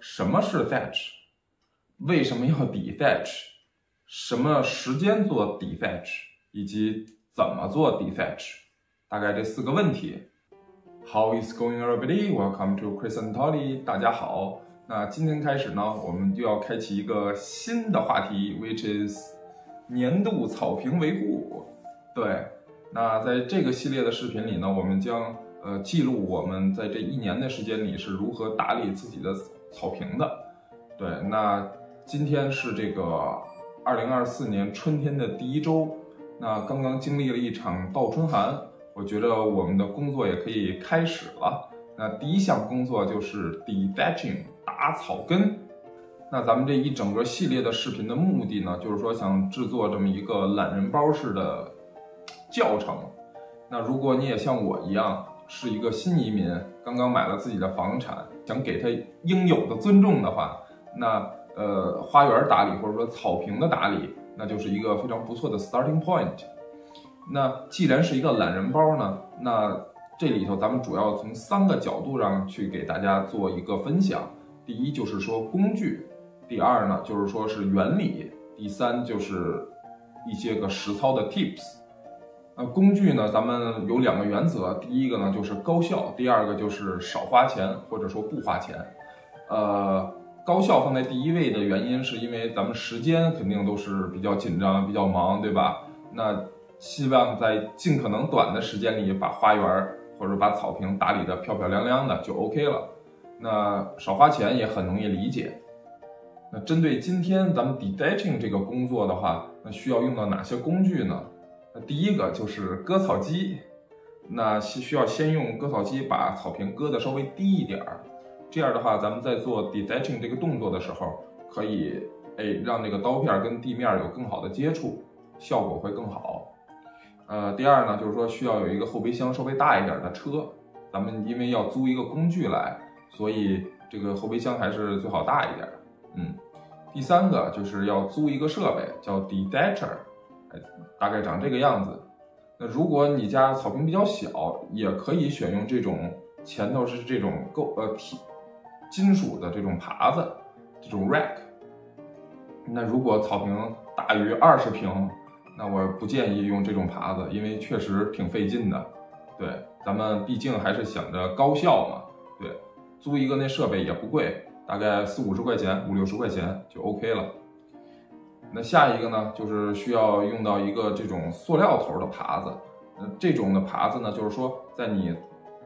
什么是 Dethatch， 为什么要 Dethatch， 什么时间做 Dethatch， 以及怎么做 Dethatch， 大概这4个问题。How is going, everybody? Welcome to Chris and Holly. 大家好。那今天开始呢，我们就要开启一个新的话题 ，which is 年度草坪维护。对，那在这个系列的视频里呢，我们将记录我们在这1年的时间里是如何打理自己的草坪的。对，那今天是这个2024年春天的第1周，那刚刚经历了一场倒春寒。 我觉得我们的工作也可以开始了。那第1项工作就是 dethatching 打草根。那咱们这一整个系列的视频的目的呢，就是说想制作这么一个懒人包式的教程。那如果你也像我一样是一个新移民，刚刚买了自己的房产，想给它应有的尊重的话，那花园打理或者说草坪的打理，那就是一个非常不错的 starting point。 那既然是一个懒人包呢，那这里头咱们主要从3个角度上去给大家做一个分享。第1就是说工具，第2呢就是说是原理，第3就是一些个实操的 tips。工具呢，咱们有2个原则，第1个呢就是高效，第2个就是少花钱或者说不花钱。高效放在第1位的原因是因为咱们时间肯定都是比较紧张、比较忙，对吧？那 希望在尽可能短的时间里把花园或者把草坪打理得漂漂亮亮的就 OK 了。那少花钱也很容易理解。那针对今天咱们 dethatching 这个工作的话，那需要用到哪些工具呢？那第1个就是割草机。那需要先用割草机把草坪割得稍微低一点儿，这样的话，咱们在做 dethatching 这个动作的时候，可以让这个刀片跟地面有更好的接触，效果会更好。 第2呢，就是说需要有一个后备箱稍微大一点的车。咱们因为要租一个工具来，所以这个后备箱还是最好大一点。第3个就是要租一个设备，叫 Dethatcher， 大概长这个样子。那如果你家草坪比较小，也可以选用这种前头是这种金属的这种耙子，这种 rack。那如果草坪大于20平， 那我不建议用这种耙子，因为确实挺费劲的。对，咱们毕竟还是想着高效嘛。对，租一个那设备也不贵，大概40-50块钱，50-60块钱就 OK 了。那下一个呢，就是需要用到一个这种塑料头的耙子。这种的耙子呢，就是说在你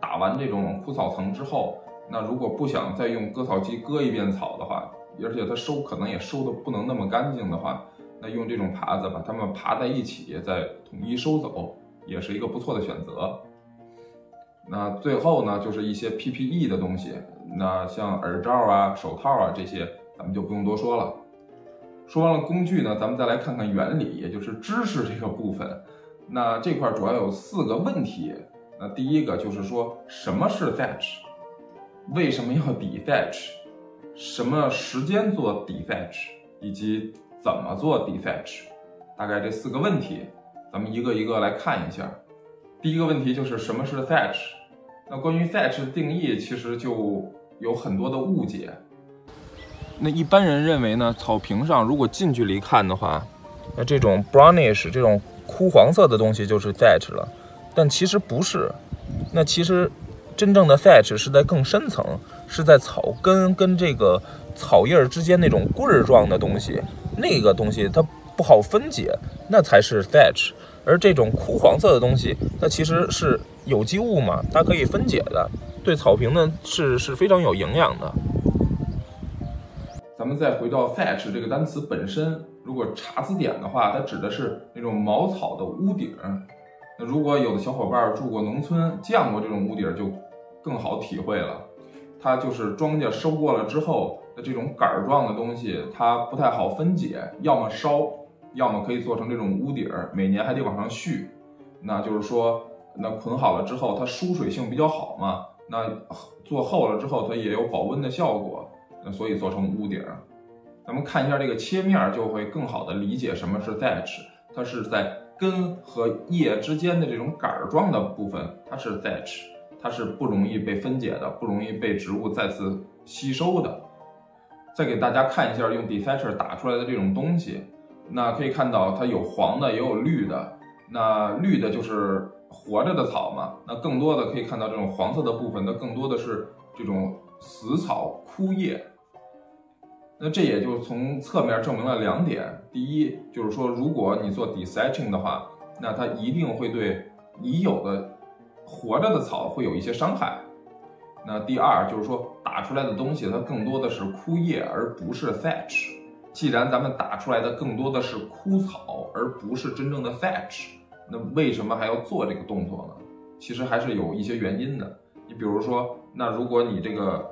打完这种枯草层之后，那如果不想再用割草机割一遍草的话，而且它收可能也收的不能那么干净的话。 那用这种耙子把它们耙在一起，再统一收走，也是一个不错的选择。那最后呢，就是一些 PPE 的东西，那像耳罩啊、手套啊这些，咱们就不用多说了。说完了工具呢，咱们再来看看原理，也就是知识这个部分。那这块主要有4个问题。那第1个就是说什么是 Dethatch， 为什么要 Dethatch， 什么时间做 Dethatch， 以及 怎么做 dethatch？ 大概这4个问题，咱们一个一个来看一下。第1个问题就是什么是 thatch？ 那关于 thatch 的定义，其实就有很多的误解。那一般人认为呢，草坪上如果近距离看的话，那这种 brownish 这种枯黄色的东西就是 thatch 了，但其实不是。那其实真正的 thatch 是在更深层，是在草根跟这个草叶之间那种棍儿状的东西。 那个东西它不好分解，那才是 thatch。而这种枯黄色的东西，那其实是有机物嘛，它可以分解的，对草坪呢是非常有营养的。咱们再回到 thatch 这个单词本身，如果查字典的话，它指的是那种茅草的屋顶。那如果有的小伙伴住过农村，见过这种屋顶，就更好体会了。它就是庄稼收过了之后。 那这种杆状的东西，它不太好分解，要么烧，要么可以做成这种屋顶，每年还得往上续。那就是说，那捆好了之后，它疏水性比较好嘛，那做厚了之后，它也有保温的效果，那所以做成屋顶。咱们看一下这个切面，就会更好的理解什么是 thatch。它是在根和叶之间的这种杆状的部分，它是 thatch， 它是不容易被分解的，不容易被植物再次吸收的。再给大家看一下用 Dethatcher 打出来的这种东西。那可以看到它有黄的，也有绿的。那绿的就是活着的草嘛。那更多的可以看到这种黄色的部分，它更多的是这种死草枯叶。那这也就从侧面证明了两点：第一，就是说如果你做 Dethatching 的话，那它一定会对已有的活着的草会有一些伤害。 那第二就是说，打出来的东西它更多的是枯叶，而不是 thatch。既然咱们打出来的更多的是枯草，而不是真正的 thatch， 那为什么还要做这个动作呢？其实还是有一些原因的。你比如说，那如果你这个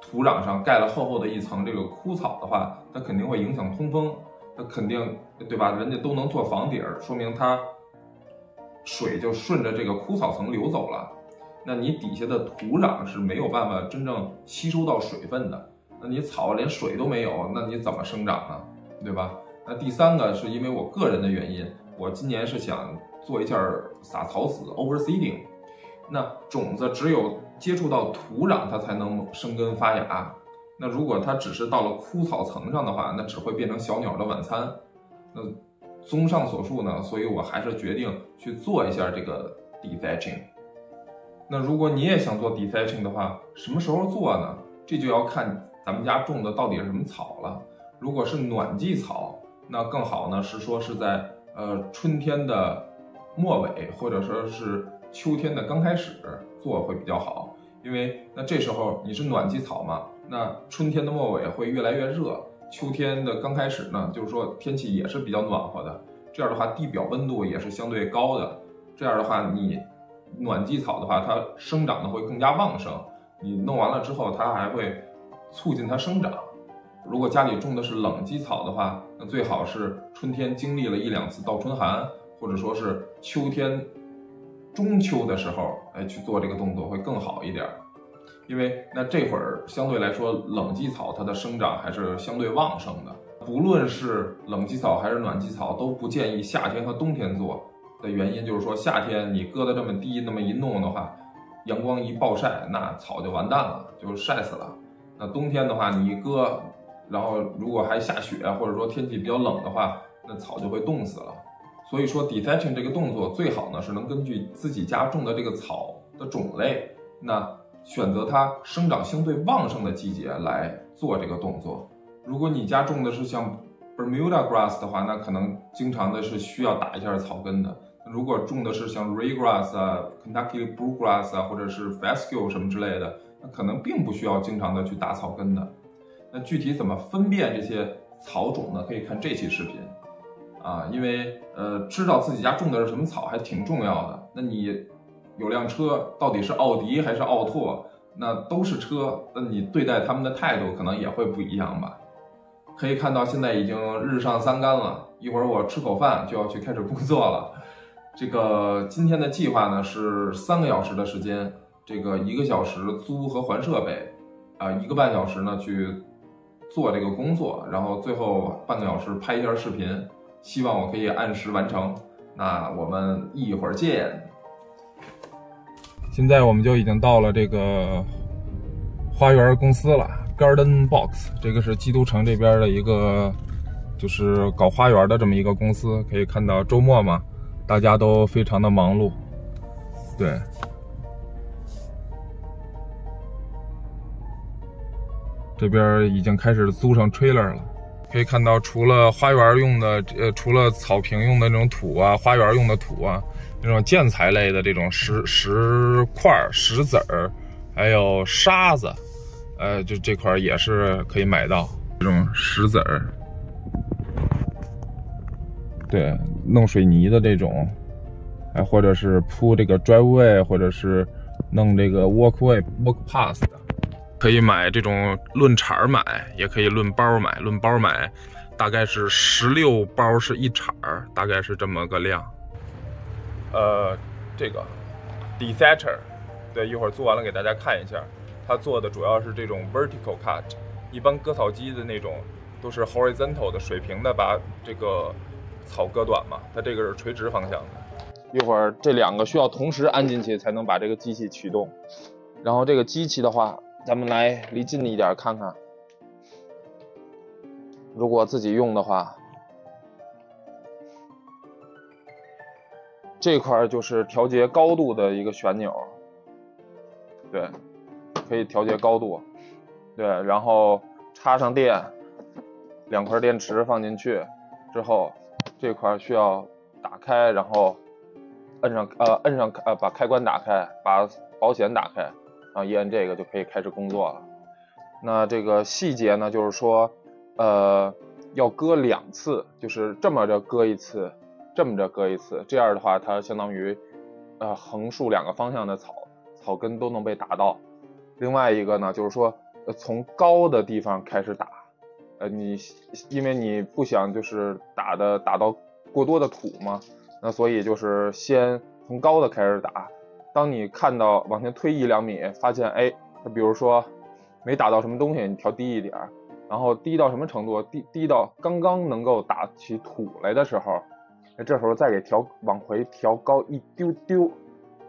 土壤上盖了厚厚的一层这个枯草的话，它肯定会影响通风，它肯定对吧？人家都能做房顶，说明它水就顺着这个枯草层流走了。 那你底下的土壤是没有办法真正吸收到水分的，那你草连水都没有，那你怎么生长呢？对吧？那第三个是因为我个人的原因，我今年是想做一下撒草籽 overseeding， 那种子只有接触到土壤，它才能生根发芽。那如果它只是到了枯草层上的话，那只会变成小鸟的晚餐。那综上所述呢，所以我还是决定去做一下这个 dethatching。 那如果你也想做 dethatching 的话，什么时候做呢？这就要看咱们家种的到底是什么草了。如果是暖季草，那更好呢，是说是在春天的末尾，或者说是秋天的刚开始做会比较好，因为那这时候你是暖季草嘛，那春天的末尾会越来越热，秋天的刚开始呢，就是说天气也是比较暖和的，这样的话地表温度也是相对高的，这样的话你。 暖季草的话，它生长的会更加旺盛。你弄完了之后，它还会促进它生长。如果家里种的是冷季草的话，那最好是春天经历了一两次倒春寒，或者说是秋天中秋的时候，哎，去做这个动作会更好一点。因为那这会儿相对来说，冷季草它的生长还是相对旺盛的。不论是冷季草还是暖季草，都不建议夏天和冬天做。 的原因就是说，夏天你搁得这么低，那么一弄的话，阳光一暴晒，那草就完蛋了，就晒死了。那冬天的话，你一搁，然后如果还下雪，或者说天气比较冷的话，那草就会冻死了。所以说 ，dethatching 这个动作最好呢是能根据自己家种的这个草的种类，那选择它生长相对旺盛的季节来做这个动作。如果你家种的是像 Bermuda grass 的话，那可能经常的是需要打一下草根的。 如果种的是像 Ryegrass 啊、Kentucky Blue Grass 啊，或者是 Fescue 什么之类的，那可能并不需要经常的去打草根的。那具体怎么分辨这些草种呢？可以看这期视频啊，因为知道自己家种的是什么草还挺重要的。那你有辆车，到底是奥迪还是奥拓，那都是车，那你对待他们的态度可能也会不一样吧。可以看到现在已经日上三竿了，一会儿我吃口饭就要去开始工作了。 这个今天的计划呢是3个小时的时间，这个1个小时租和还设备，1个半小时呢去做这个工作，然后最后半个小时拍一下视频，希望我可以按时完成。那我们一会儿见。现在我们就已经到了这个花园公司了 ，Garden Box， 这个是基督城这边的一个就是搞花园的这么一个公司，可以看到周末嘛。 大家都非常的忙碌，对。这边已经开始租上 trailer 了，可以看到，除了花园用的，除了草坪用的那种土啊，花园用的土啊，那种建材类的这种石块、石子儿，还有沙子，这块也是可以买到这种石子儿。 对，弄水泥的这种，哎，或者是铺这个 driveway， 或者是弄这个 walk path 的，可以买这种论铲买，也可以论包买。论包买，大概是16包是一铲，大概是这么个量。这个 dethatcher， 对，一会儿做完了给大家看一下，它做的主要是这种 vertical cut， 一般割草机的那种都是 horizontal 的水平的，把这个。 草割短嘛，它这个是垂直方向的。一会儿这两个需要同时安进去才能把这个机器启动。然后这个机器的话，咱们来离近一点看看。如果自己用的话，这块就是调节高度的一个旋钮，对，可以调节高度，对，然后插上电，两块电池放进去之后，这块需要打开，然后摁上把开关打开，把保险打开，然后一摁这个就可以开始工作了。那这个细节呢，就是说。 要割两次，就是这么着割一次，这么着割一次，这样的话，它相当于，横竖两个方向的草根都能被打到。另外一个呢，就是说，从高的地方开始打，因为你不想就是打到过多的土嘛，那所以就是先从高的开始打。当你看到往前推1-2米，发现哎，比如说没打到什么东西，你调低一点。 然后低到什么程度？低到刚刚能够打起土来的时候，这时候再给调往回调高一丢丢，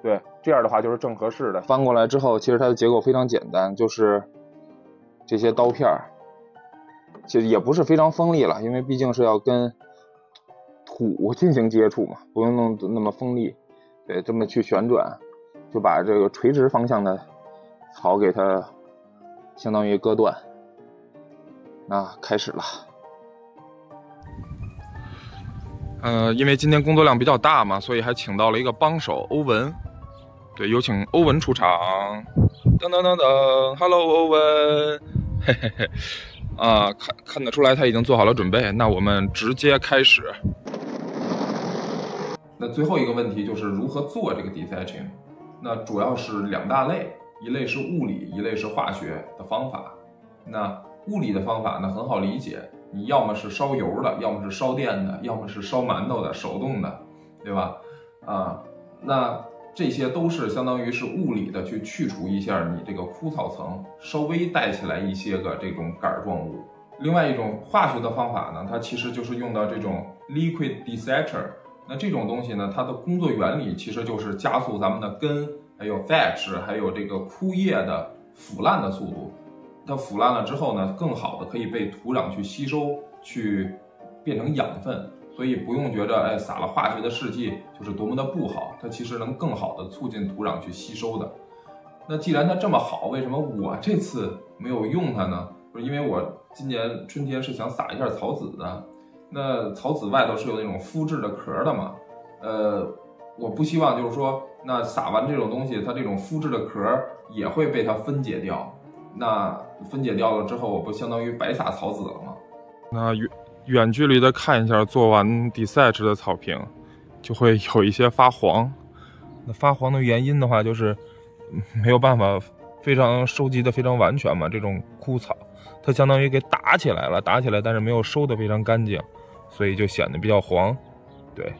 对，这样的话就是正合适的。翻过来之后，其实它的结构非常简单，就是这些刀片，其实也不是非常锋利了，因为毕竟是要跟土进行接触嘛，不用弄那么锋利。对，这么去旋转，就把这个垂直方向的草给它相当于割断。 那开始了。因为今天工作量比较大嘛，所以还请到了一个帮手欧文。对，有请欧文出场。噔噔噔噔 ，Hello， 欧文。嘿嘿嘿。啊，看得出来他已经做好了准备。那我们直接开始。那最后一个问题就是如何做这个 dethatching。那主要是2大类，一类是物理，一类是化学的方法。那 物理的方法呢很好理解，你要么是烧油的，要么是烧电的，要么是烧馒头的，手动的，对吧？啊，那这些都是相当于是物理的去去除一下你这个枯草层，稍微带起来一些个这种杆状物。另外一种化学的方法呢，它其实就是用到这种 liquid dethatcher。那这种东西呢，它的工作原理其实就是加速咱们的根，还有 thatch， 还有这个枯叶的腐烂的速度。 它腐烂了之后呢，更好的可以被土壤去吸收，去变成养分，所以不用觉着哎撒了化学的试剂就是多么的不好，它其实能更好的促进土壤去吸收的。那既然它这么好，为什么我这次没有用它呢？就是因为我今年春天是想撒一下草籽的，那草籽外头是有那种肤质的壳的嘛，我不希望就是说那撒完这种东西，它这种肤质的壳也会被它分解掉。 那分解掉了之后，我不相当于白撒草籽了吗？那远距离的看一下做完 dethatch 的草坪，就会有一些发黄。那发黄的原因的话，就是没有办法非常收集的非常完全嘛。这种枯草，它相当于给打起来了，打起来，但是没有收的非常干净，所以就显得比较黄。对。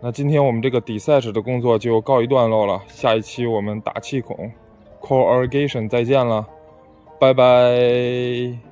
那今天我们这个 dethatch 的工作就告一段落了，下一期我们打气孔。 Corrugation， 再见了，拜拜。